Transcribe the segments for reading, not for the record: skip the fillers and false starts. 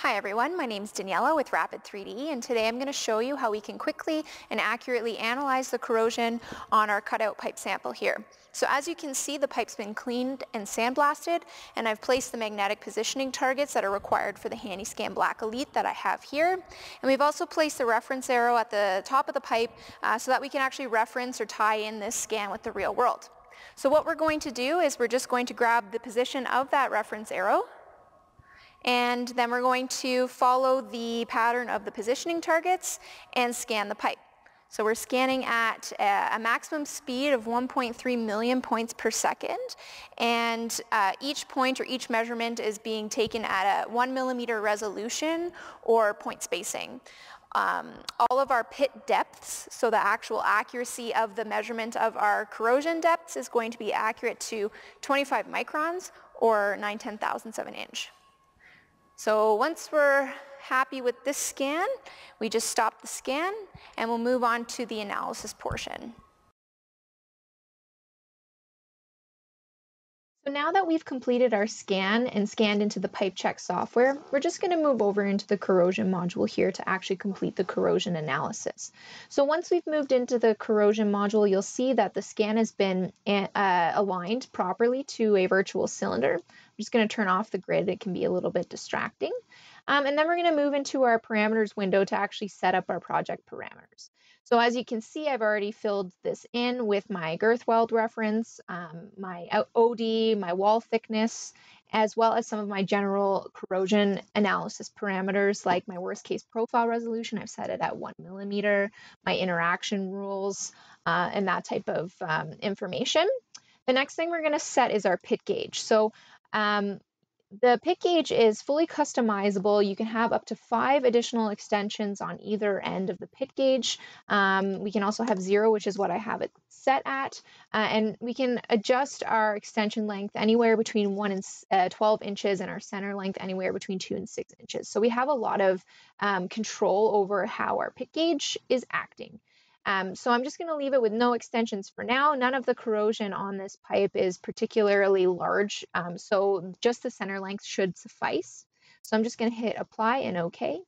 Hi everyone, my name is Daniela with Rapid 3D, and today I'm going to show you how we can quickly and accurately analyze the corrosion on our cutout pipe sample here. So as you can see, the pipe's been cleaned and sandblasted, and I've placed the magnetic positioning targets that are required for the HandyScan Black Elite that I have here. And we've also placed the reference arrow at the top of the pipe so that we can actually reference or tie in this scan with the real world. So what we're going to do is we're just going to grab the position of that reference arrow, and then we're going to follow the pattern of the positioning targets and scan the pipe. So we're scanning at a maximum speed of 1.3 million points per second, and each point or each measurement is being taken at a 1 millimeter resolution or point spacing. All of our pit depths, so the actual accuracy of the measurement of our corrosion depths, is going to be accurate to 25 microns or 9/10,000ths of an inch. So once we're happy with this scan, we just stop the scan and we'll move on to the analysis portion. So now that we've completed our scan and scanned into the PipeCheck software, we're just going to move over into the corrosion module here to actually complete the corrosion analysis. So once we've moved into the corrosion module, you'll see that the scan has been aligned properly to a virtual cylinder. I'm just going to turn off the grid. It can be a little bit distracting. And then we're going to move into our parameters window to actually set up our project parameters. So as you can see, I've already filled this in with my girth weld reference, my OD, my wall thickness, as well as some of my general corrosion analysis parameters, like my worst case profile resolution. I've set it at 1 millimeter, my interaction rules, and that type of information. The next thing we're going to set is our pit gauge. So the pit gauge is fully customizable. You can have up to 5 additional extensions on either end of the pit gauge. We can also have 0, which is what I have it set at, and we can adjust our extension length anywhere between 1 and 12 inches, and our center length anywhere between 2 and 6 inches. So we have a lot of control over how our pit gauge is acting. So I'm just going to leave it with no extensions for now. None of the corrosion on this pipe is particularly large, so just the center length should suffice. So I'm just going to hit apply and OK.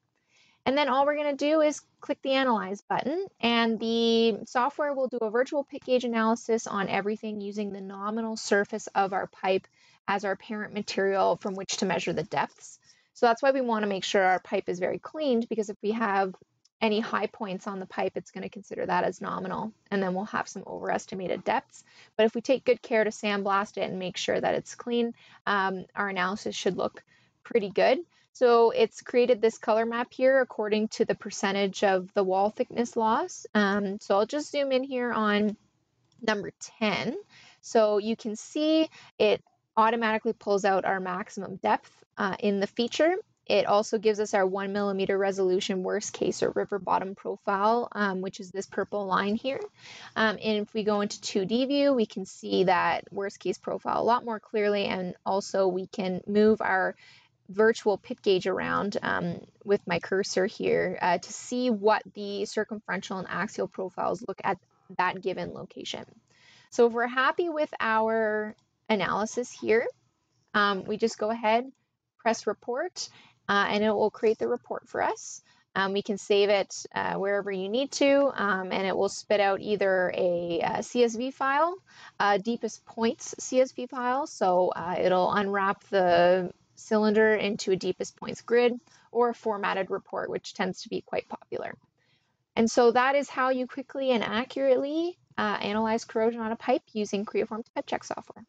And then all we're going to do is click the Analyze button, and the software will do a virtual pit gauge analysis on everything using the nominal surface of our pipe as our parent material from which to measure the depths. So that's why we want to make sure our pipe is very cleaned, because if we have any high points on the pipe, it's going to consider that as nominal, and then we'll have some overestimated depths. But if we take good care to sandblast it and make sure that it's clean, our analysis should look pretty good. So it's created this color map here according to the percentage of the wall thickness loss. So I'll just zoom in here on number 10. So you can see it automatically pulls out our maximum depth in the feature. It also gives us our 1 millimeter resolution worst case or river bottom profile, which is this purple line here. And if we go into 2D view, we can see that worst case profile a lot more clearly, and also we can move our virtual pit gauge around with my cursor here to see what the circumferential and axial profiles look at that given location. So if we're happy with our analysis here, we just go ahead, press report, and it will create the report for us. We can save it wherever you need to, and it will spit out either a CSV file, deepest points CSV file, so it'll unwrap the cylinder into a deepest points grid, or a formatted report, which tends to be quite popular. And so that is how you quickly and accurately analyze corrosion on a pipe using Creaform's PipeCheck software.